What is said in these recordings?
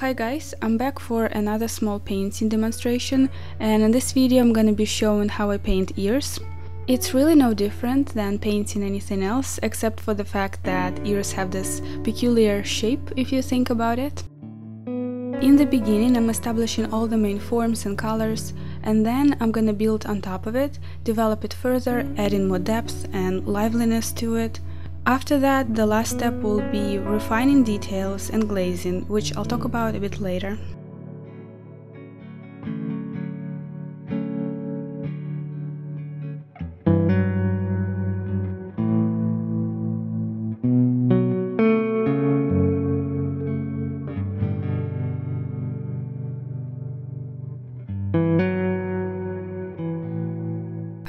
Hi guys, I'm back for another small painting demonstration, and in this video I'm gonna be showing how I paint ears. It's really no different than painting anything else, except for the fact that ears have this peculiar shape if you think about it. In the beginning I'm establishing all the main forms and colors, and then I'm gonna build on top of it, develop it further, adding more depth and liveliness to it. After that, the last step will be refining details and glazing, which I'll talk about a bit later.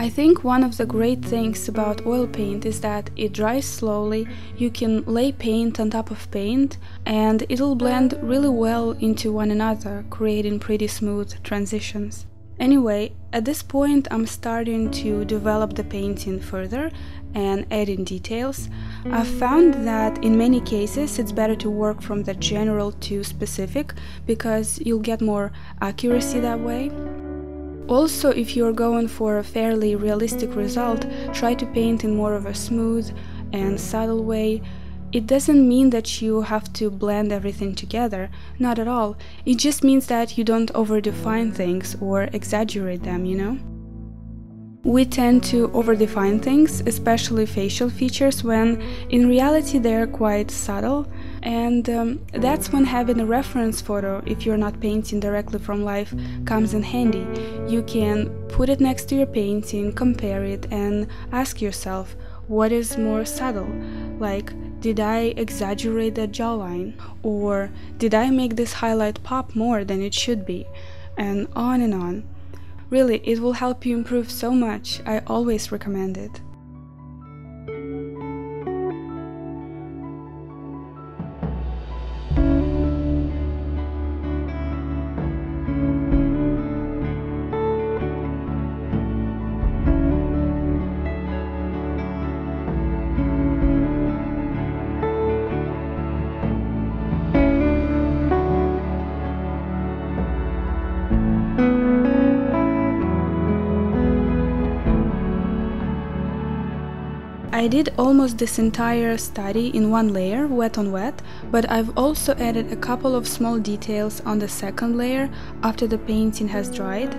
I think one of the great things about oil paint is that it dries slowly, you can lay paint on top of paint, and it'll blend really well into one another, creating pretty smooth transitions. Anyway, at this point I'm starting to develop the painting further and adding details. I've found that in many cases it's better to work from the general to specific, because you'll get more accuracy that way. Also, if you're going for a fairly realistic result, try to paint in more of a smooth and subtle way. It doesn't mean that you have to blend everything together, not at all. It just means that you don't overdefine things or exaggerate them, you know? We tend to overdefine things, especially facial features, when in reality they're quite subtle. And that's when having a reference photo, if you're not painting directly from life, comes in handy. You can put it next to your painting, compare it, and ask yourself, what is more subtle? Like, did I exaggerate that jawline? Or did I make this highlight pop more than it should be? And on and on. Really, it will help you improve so much. I always recommend it. I did almost this entire study in one layer, wet on wet, but I've also added a couple of small details on the second layer after the painting has dried,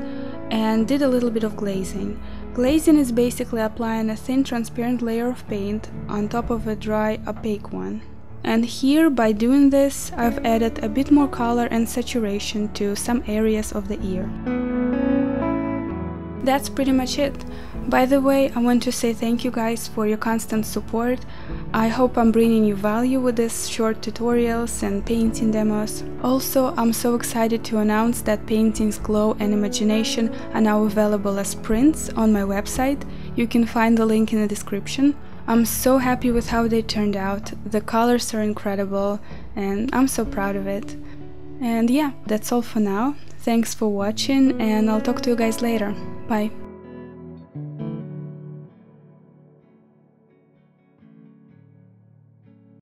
and did a little bit of glazing. Glazing is basically applying a thin transparent layer of paint on top of a dry opaque one. And here, by doing this, I've added a bit more color and saturation to some areas of the ear. That's pretty much it. By the way, I want to say thank you guys for your constant support. I hope I'm bringing you value with these short tutorials and painting demos. Also, I'm so excited to announce that paintings Glow and Imagination are now available as prints on my website. You can find the link in the description. I'm so happy with how they turned out. The colors are incredible, and I'm so proud of it. And yeah, that's all for now. Thanks for watching, and I'll talk to you guys later. Bye!